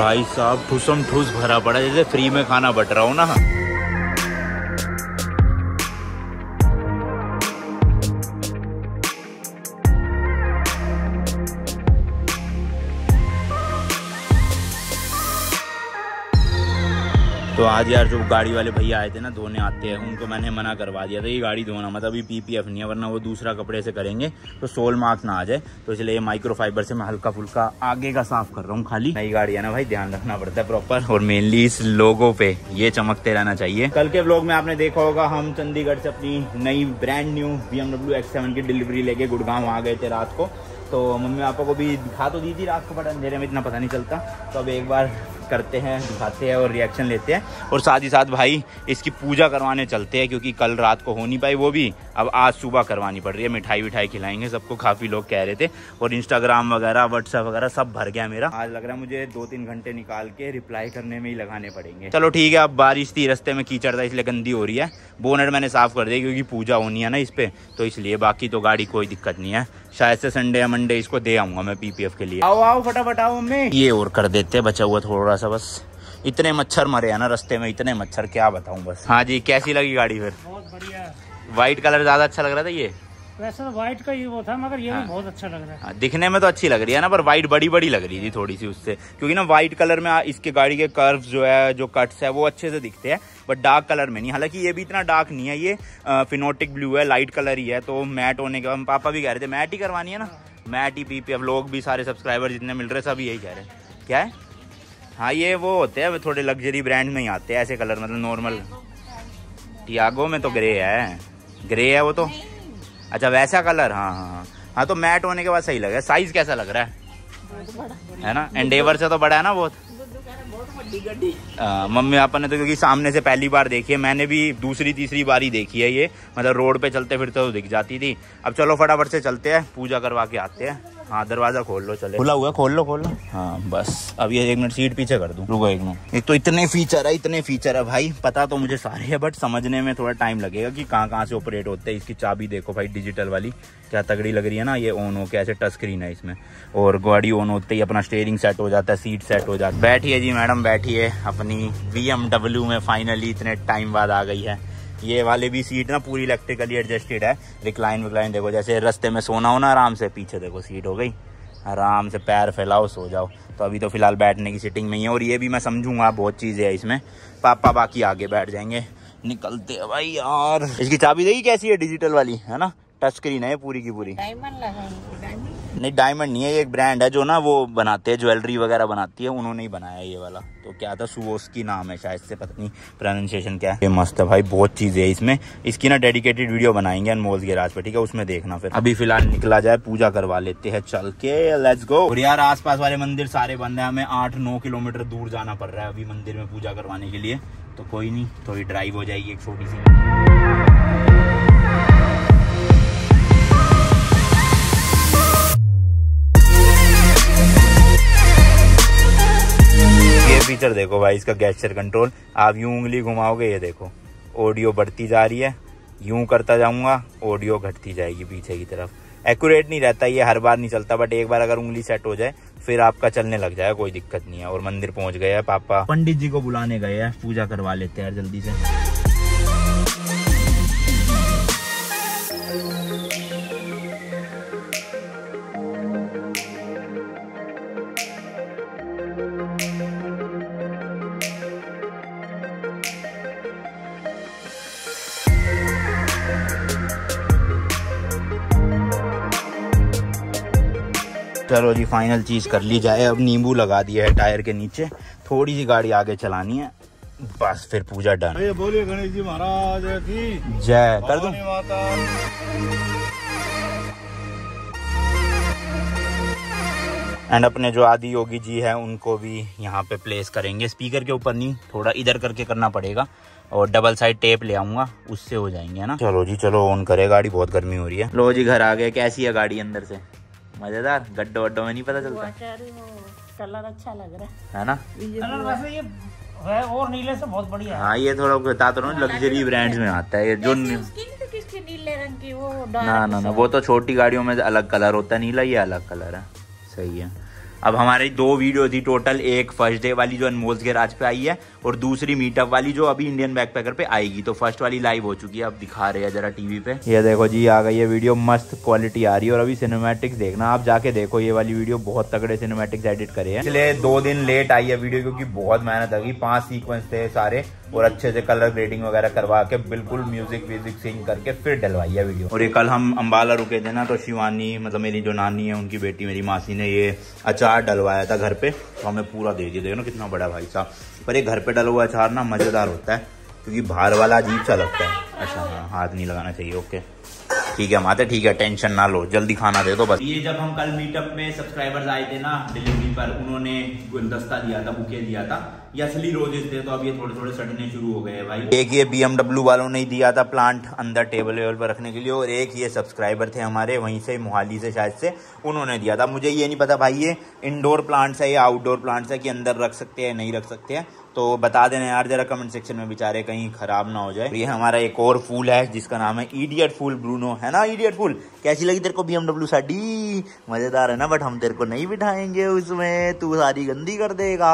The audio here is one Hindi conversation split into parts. भाई साहब ठूसम ठूस भरा पड़ा, जैसे फ्री में खाना बट रहा हो ना। तो आज यार जो गाड़ी वाले भैया आए थे ना धोने आते हैं, उनको मैंने मना करवा दिया था ये गाड़ी धोना मत, अभी पीपीएफ नहीं है वरना वो दूसरा कपड़े से करेंगे तो सोल मार्क ना आ जाए, तो इसलिए माइक्रोफाइबर से मैं हल्का फुल्का आगे का साफ कर रहा हूँ। खाली नई गाड़ी है ना भाई, ध्यान रखना पड़ता है प्रॉपर, और मेनली इस लोगों पे ये चमकते रहना चाहिए। कल के ब्लॉग में आपने देखा होगा हम चंडीगढ़ से अपनी नई ब्रांड न्यू BMW X7 की डिलीवरी लेके गुड़गांव आ गए थे रात को, तो मम्मी पापा को भी दिखा तो दी थी रात को, बट अंधेरे में इतना पता नहीं चलता, तो अब एक बार करते हैं, दिखाते हैं और रिएक्शन लेते हैं। और साथ ही साथ भाई इसकी पूजा करवाने चलते हैं, क्योंकि कल रात को हो नहीं पाई वो भी, अब आज सुबह करवानी पड़ रही है। मिठाई विठाई खिलाएंगे सबको, काफ़ी लोग कह रहे थे, और इंस्टाग्राम वगैरह व्हाट्सएप वगैरह सब भर गया मेरा। आज लग रहा है मुझे 2-3 घंटे निकाल के रिप्लाई करने में ही लगाने पड़ेंगे। चलो ठीक है, अब बारिश थी, रस्ते में कीचड़ था इसलिए गंदी हो रही है, बोनट मैंने साफ़ कर दिया क्योंकि पूजा होनी है ना इस पर, तो इसलिए बाकी तो गाड़ी कोई दिक्कत नहीं है। शायद से संडे या मंडे इसको दे आऊँगा मैं पीपीएफ के लिए। आओ आओ फटाफट आओ हमें, ये और कर देते बचा हुआ थोड़ा सा, बस इतने मच्छर मरे हैं ना रास्ते में, इतने मच्छर क्या बताऊं बस। हाँ जी, कैसी लगी गाड़ी फिर? बहुत बढ़िया। व्हाइट कलर ज्यादा अच्छा लग रहा था ये, वैसे व्हाइट का ही वो था, मगर ये भी बहुत अच्छा लग रहा है। दिखने में तो अच्छी लग रही है ना, पर व्हाइट बड़ी बड़ी लग रही थी थोड़ी सी उससे, क्योंकि ना व्हाइट कलर में इसके गाड़ी के कर्व्स जो है, जो कट्स है वो अच्छे से दिखते हैं, बट डार्क कलर में नहीं। हालांकि ये भी इतना डार्क नहीं है, ये फिनोटिक ब्लू है, लाइट कलर ही है, तो मैट होने के बाद पापा भी कह रहे थे मैट ही करवानी है ना, मैट ही पीपीएफ। लोग भी सारे सब्सक्राइबर जितने मिल रहे सब यही कह रहे हैं, क्या है। हाँ ये वो होते हैं, थोड़े लग्जरी ब्रांड में ही आते हैं ऐसे कलर, मतलब नॉर्मल। टियागो में तो ग्रे है, ग्रे है वो तो, अच्छा वैसा कलर। हाँ हाँ हाँ, तो मैट होने के बाद सही लग रहा है। साइज कैसा लग रहा है ना? एंडेवर से तो बड़ा है ना बहुत। मम्मी पापा ने तो क्योंकि सामने से पहली बार देखी है, मैंने भी दूसरी तीसरी बार ही देखी है ये, मतलब रोड पे चलते फिरते तो दिख जाती थी। अब चलो फटाफट से चलते हैं, पूजा करवा के आते हैं। हाँ दरवाजा खोल लो, चले खुला हुआ, खोल लो खोल लो। हाँ बस अब ये 1 मिनट सीट पीछे कर दूँ, रुको 1 मिनट। एक तो इतने फीचर है भाई, पता तो मुझे सारे है बट समझने में थोड़ा टाइम लगेगा कि कहाँ से ऑपरेट होते हैं। इसकी चाबी देखो भाई, डिजिटल वाली क्या तगड़ी लग रही है ना, ये ऑन होके ऐसे टच स्क्रीन है इसमें, और गाड़ी ऑन होते ही अपना स्टेयरिंग सेट हो जाता है, सीट सेट हो जाता है। बैठिए जी मैडम बैठिए, अपनी BMW में फाइनली इतने टाइम बाद आ गई है। ये वाले भी सीट ना पूरी इलेक्ट्रिकली एडजस्टेड है, रिक्लाइन देखो, जैसे रास्ते में सोना हो ना आराम से, पीछे देखो सीट हो गई, आराम से पैर फैलाओ सो जाओ। तो अभी तो फिलहाल बैठने की सीटिंग में ही है, और ये भी मैं समझूंगा बहुत चीज़ें है इसमें। पापा बाकी आगे बैठ जाएंगे, निकलते हैं भाई यार। इसकी चाबी देखी कैसी है, डिजिटल वाली है ना, टच स्क्रीन है पूरी की पूरी। नहीं डायमंड नहीं है, ये एक ब्रांड है जो ना वो बनाते हैं, ज्वेलरी वगैरह बनाती है, उन्होंने ही बनाया ये वाला। तो क्या था, स्वारोव्स्की नाम है शायद से, पता नहीं प्रोनाउंसिएशन क्या है। ये मस्त है भाई, बहुत चीज़ें है इसमें। इसकी ना डेडिकेटेड वीडियो बनाएंगे अनमोल के राज पर, ठीक है, उसमें देखना। फिर अभी फिलहाल निकला जाए, पूजा करवा लेते हैं चल के, लेट्स गो। और यार आस पास वाले मंदिर सारे बंद है, हमें 8-9 किलोमीटर दूर जाना पड़ रहा है अभी मंदिर में पूजा करवाने के लिए, तो कोई नहीं, थोड़ी ड्राइव हो जाएगी एक छोटी सी। फीचर देखो भाई इसका, गेस्चर कंट्रोल, आप यूं उंगली घुमाओगे ये देखो ऑडियो बढ़ती जा रही है, यूं करता जाऊंगा ऑडियो घटती जाएगी पीछे की तरफ। एक्यूरेट नहीं रहता ये, हर बार नहीं चलता, बट एक बार अगर उंगली सेट हो जाए फिर आपका चलने लग जाएगा, कोई दिक्कत नहीं है। और मंदिर पहुंच गए हैं पापा, पंडित जी को बुलाने गए हैं, पूजा करवा लेते हैं जल्दी से। चलो जी फाइनल चीज़ कर ली जाए, अब नींबू लगा दिया है टायर के नीचे, थोड़ी सी गाड़ी आगे चलानी है बस, फिर पूजा डन। ये बोलिए गणेश जी महाराज की जय, कर दूं। एंड अपने जो आदि योगी जी हैं उनको भी यहाँ पे प्लेस करेंगे, स्पीकर के ऊपर नहीं, थोड़ा इधर करके करना पड़ेगा, और डबल साइड टेप ले आऊंगा उससे हो जाएंगे, है ना। चलो जी चलो, ऑन करे गाड़ी, बहुत गर्मी हो रही है। लो जी घर आ गए, कैसी है गाड़ी अंदर से? मजेदार, गड्ढों वड्ढों में नहीं पता चलता। कलर अच्छा लग रहा है ना, कलर वैसे ये है और नीले से बहुत बढ़िया है। हाँ ये थोड़ा बता तो रहा हूँ, लग्जरी ब्रांड्स में आता है ये जो नीले रंग की, वो ना ना ना, वो तो छोटी गाड़ियों में अलग कलर होता है नीला, ये अलग कलर है, सही है। अब हमारी दो वीडियो थी टोटल, एक फर्स्ट डे वाली जो अनमोल के राज पे आई है और दूसरी मीटअप वाली जो अभी इंडियन बैकपैकर पे आएगी। तो फर्स्ट वाली लाइव हो चुकी है, अब दिखा रहे हैं जरा टीवी पे। ये देखो जी आ गई ये वीडियो, मस्त क्वालिटी आ रही है और अभी सिनेमैटिक्स देखना, आप जाके देखो ये वाली वीडियो, बहुत तगड़े सिनेमैटिक्स एडिट करे हैं। इसलिए 2 दिन लेट आई है वीडियो क्योंकि बहुत मेहनत लगी, 5 सीक्वेंस थे सारे और अच्छे से कलर ग्रेडिंग वगैरह करवा के बिल्कुल म्यूजिक व्यूजिक सिंग करके फिर डलवाई है वीडियो। और ये कल हम अम्बाला रुके थे ना, तो शिवानी मतलब मेरी जो नानी है उनकी बेटी मेरी मासी ने ये अचार डलवाया था घर पे, तो हमें पूरा दे दिया। देखो ना कितना बड़ा भाई साहब, पर ये घर पे डला हुआ अचार ना मज़ेदार होता है क्योंकि बाहर वाला अजीब सा लगता है। अच्छा हाँ, हाथ नहीं लगाना चाहिए। ओके ठीक है माता, ठीक है टेंशन ना लो, जल्दी खाना दे दो बस। ये जब हम कल मीटअप में सब्सक्राइबर्स आए थे ना डिलीवरी पर, उन्होंने गुलदस्ता दिया था, बुके दिया था, ये असली रोजेस थे, तो अब ये थोड़े थोड़े सड़ने शुरू हो गए भाई। एक ये BMW वालों ने दिया था प्लांट अंदर टेबल वेबल पर रखने के लिए, और एक ये सब्सक्राइबर थे हमारे वहीं से मोहाली से शायद से, उन्होंने दिया था। मुझे ये नहीं पता भाई ये इनडोर प्लांट्स है या आउटडोर प्लांट्स है कि अंदर रख सकते हैं नहीं रख सकते हैं, तो बता देना यार जरा कमेंट सेक्शन में, बेचारे कहीं खराब ना हो जाए। ये हमारा एक और फूल है जिसका नाम है इडियट फूल ब्रूनो, है ना इडियट फूल। कैसी लगी तेरे को BMW साड़ी? मजेदार है ना, बट हम तेरे को नहीं बिठाएंगे उसमें, तू सारी गंदी कर देगा।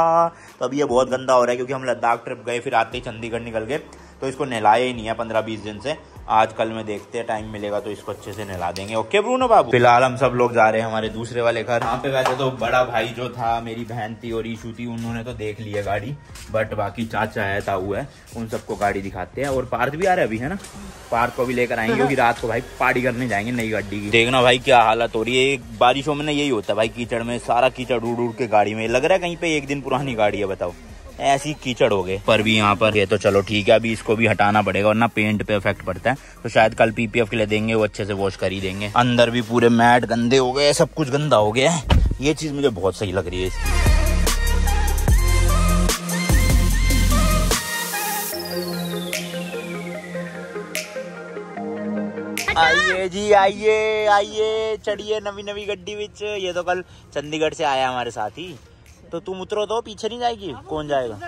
तो अब ये बहुत गंदा हो रहा है क्योंकि हम लद्दाख ट्रिप गए फिर आते ही चंडीगढ़ निकल गए, तो इसको नहलाया ही नहीं है 15-20 दिन से। आज कल में देखते हैं टाइम मिलेगा तो इसको अच्छे से नहला देंगे। ओके ब्रूनो बाबू। फिलहाल हम सब लोग जा रहे हैं हमारे दूसरे वाले घर। यहाँ पे वैसे तो बड़ा भाई जो था, मेरी बहन थी और ईशू थी, उन्होंने तो देख ली है गाड़ी, बट बाकी चाचा है ताऊ है उन सबको गाड़ी दिखाते हैं। और पार्थ भी आ रहा है अभी, है ना, पार्थ को भी लेकर आएंगे क्योंकि रात को भाई पार्टी करने जाएंगे नई गाड़ी की। देखना भाई क्या हालत हो रही है, बारिशों में ना यही होता है भाई, कीचड़ में सारा कीचड़ उड़ उड़ के गाड़ी में लग रहा है, कहीं पे एक दिन पुरानी गाड़ी है बताओ, ऐसी कीचड़ हो गए। पर भी यहाँ पर ये तो चलो ठीक है, अभी इसको भी हटाना पड़ेगा वरना पेंट पे इफेक्ट पड़ता है, तो शायद कल PPF के लिए देंगे, वो अच्छे से वॉश कर ही देंगे। अंदर भी पूरे मैट गंदे हो गए, सब कुछ गंदा हो गया है, ये चीज़ मुझे बहुत सही लग रही है इसकी। आइए जी आइए आइए, चढ़िए नवी नवी गड्डी विच। ये तो कल चंडीगढ़ से आया हमारे साथ ही, तो तुम उतरो तो पीछे नहीं जाएगी, कौन जाएगा,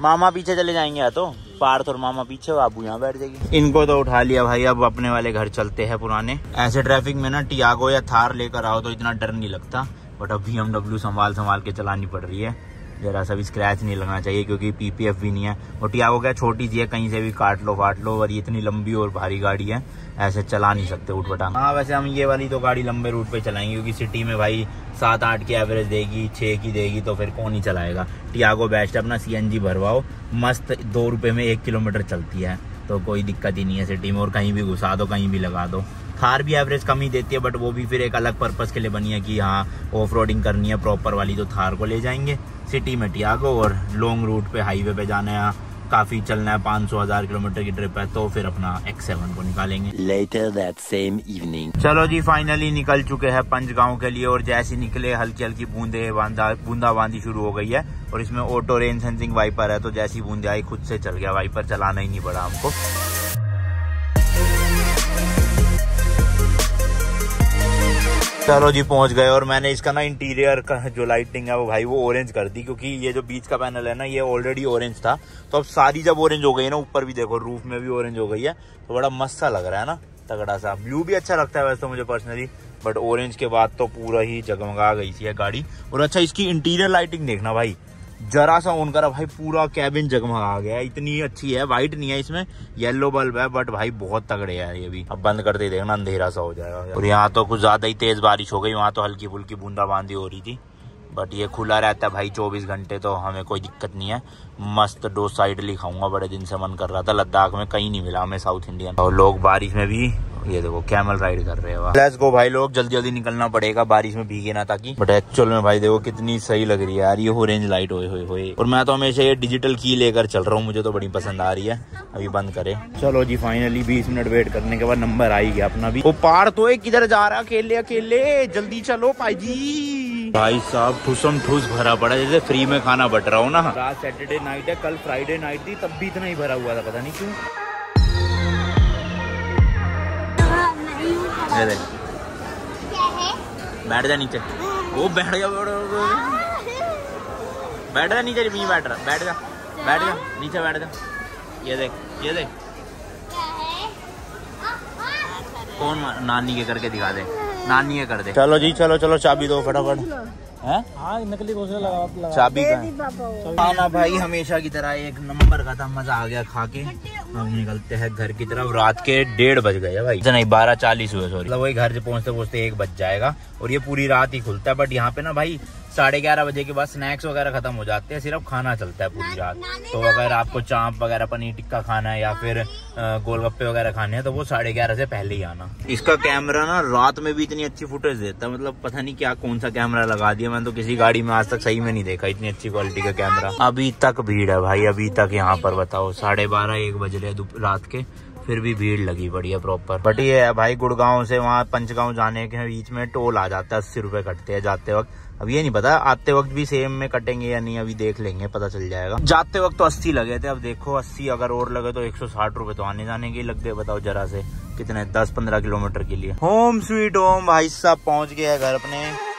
मामा पीछे चले जाएंगे या तो पार्थ और मामा पीछे, बाबू यहाँ बैठ जाएगी। इनको तो उठा लिया भाई, अब अपने वाले घर चलते हैं पुराने। ऐसे ट्रैफिक में ना टियागो या थार लेकर आओ तो इतना डर नहीं लगता, बट अब BMW संभाल के चलानी पड़ रही है, जरा सा भी स्क्रैच नहीं लगना चाहिए क्योंकि PPF भी नहीं है। और टियागो क्या छोटी सी है, कहीं से भी काट लो फाट लो, और ये इतनी लंबी और भारी गाड़ी है, ऐसे चला नहीं सकते उठपटांग। हाँ वैसे हम ये वाली तो गाड़ी लंबे रूट पे चलाएंगे क्योंकि सिटी में भाई 7-8 की एवरेज देगी, 6 की देगी, तो फिर कौन ही चलाएगा। टियागो बेस्ट है, अपना CNG भरवाओ, मस्त 2 रुपये में 1 किलोमीटर चलती है, तो कोई दिक्कत ही नहीं है सिटी में, और कहीं भी घुसा दो कहीं भी लगा दो। थार भी एवरेज कम ही देती है, बट वो भी फिर एक अलग पर्पज़ के लिए बनी है कि हाँ ऑफ रोडिंग करनी है प्रॉपर वाली, तो थार को ले जाएंगे। सिटी में टियागो, और लॉन्ग रूट पे हाईवे पे जाना है, काफ़ी चलना है, 500-1000 किलोमीटर की ट्रिप है, तो फिर अपना X7 को निकालेंगे। Later that same evening. चलो जी फाइनली निकल चुके हैं पंचगांव के लिए, और जैसे निकले हल्की हल्की बूंदाबांदी शुरू हो गई है, और इसमें ऑटो रेन सेंसिंग वाइपर है, तो जैसी बूंदे आई खुद से चल गया वाइपर, चलाना ही नहीं पड़ा हमको। चलो जी पहुंच गए, और मैंने इसका ना इंटीरियर का जो लाइटिंग है वो भाई वो ऑरेंज कर दी, क्योंकि ये जो बीच का पैनल है ना ये ऑलरेडी ऑरेंज था, तो अब सारी जब ऑरेंज हो गई है ना, ऊपर भी देखो रूफ में भी ऑरेंज हो गई है, तो बड़ा मस्त सा लग रहा है ना, तगड़ा सा। ब्लू भी अच्छा लगता है वैसे तो मुझे पर्सनली, बट ऑरेंज के बाद तो पूरा ही जगमगा गई थी गाड़ी। और अच्छा इसकी इंटीरियर लाइटिंग देखना भाई, जरा सा ऑन करा भाई पूरा कैबिन जगमगा गया, इतनी अच्छी है। वाइट नहीं है इसमें, येलो बल्ब है, बट भाई बहुत तगड़े है ये भी। अब बंद करते ही देखना अंधेरा सा हो जाएगा। और यहाँ तो कुछ ज्यादा ही तेज बारिश हो गई, वहाँ तो हल्की फुल्की बूंदाबांदी हो रही थी, बट ये खुला रहता है भाई 24 घंटे, तो हमें कोई दिक्कत नहीं है। मस्त दो साइड लिखाऊंगा, बड़े दिन से मन कर रहा था, लद्दाख में कहीं नहीं मिला हमें साउथ इंडियन। और लोग बारिश में भी ये देखो कैमल राइड कर रहे हैं। लेट्स गो भाई लोग, जल्दी जल्दी निकलना पड़ेगा बारिश में भीगे ना, ताकि। बट एक्चुअल में भाई देखो कितनी सही लग रही है यार ये ऑरेंज लाइट होए। और मैं तो हमेशा ये डिजिटल की लेकर चल रहा हूँ, मुझे तो बड़ी पसंद आ रही है। अभी बंद करे। चलो जी फाइनली 20 मिनट वेट करने के बाद नंबर आ ही गया अपना भी। वो पार तो किधर जा रहा अकेले अकेले, जल्दी चलो भाई जी। भाई साहब ठुसम ठुस भरा पड़ा, जैसे फ्री में खाना बट रहा हो ना। रात सैटरडे नाइट है, कल फ्राइडे नाइट थी, तब भी इतना ही भरा हुआ था, पता नहीं क्यों। बैठ जा नीचे, वो बैठ गया, बैठ जा नीचे, मी बैठ रहा, बैठ जा नीचे, बैठ जा। ये देख ये देख, कौन नानी के करके दिखा दे, नानी ये कर दे। चलो जी चलो चलो, चाबी दो फटाफट। नकली लगा चाबी का खाना भाई हमेशा की तरह एक नंबर का था, मजा आ गया खा के। हम निकलते हैं घर की तरफ। रात के 1:30 बज गए भाई, नहीं 12:40 हुए सॉरी। मतलब वही घर से पहुँचते पहुँचते 1 बज जाएगा और ये पूरी रात ही खुलता है। बट यहाँ पे ना भाई 11:30 बजे के बाद स्नैक्स वगैरह खत्म हो जाते हैं, सिर्फ खाना चलता है पूरी रात। तो अगर आपको चाँप वगैरह पनीर टिक्का खाना है या फिर गोलगप्पे वगैरह खाने हैं तो वो 11:30 से पहले ही आना। इसका कैमरा ना रात में भी इतनी अच्छी फुटेज देता है, मतलब पता नहीं क्या कौन सा कैमरा लगा दिया। मैंने तो किसी गाड़ी में आज तक सही में नहीं देखा इतनी अच्छी क्वालिटी का कैमरा। अभी तक भीड़ है भाई, अभी तक यहाँ पर बताओ 12:30-1 बज रहे रात के, फिर भी भीड़ लगी पड़ी है प्रॉपर। बट ये है भाई गुड़गांव से वहाँ पंचगांव जाने के बीच में टोल आ जाता है, 80 रुपये कटते हैं जाते वक्त। अब ये नहीं पता आते वक्त भी सेम में कटेंगे या नहीं, अभी देख लेंगे पता चल जाएगा। जाते वक्त तो 80 लगे थे, अब देखो 80 अगर और लगे तो 160 रुपये तो आने जाने के लग गए। बताओ जरा से कितने 10-15 किलोमीटर के लिए। होम स्वीट होम भाई साहब पहुँच गया घर अपने।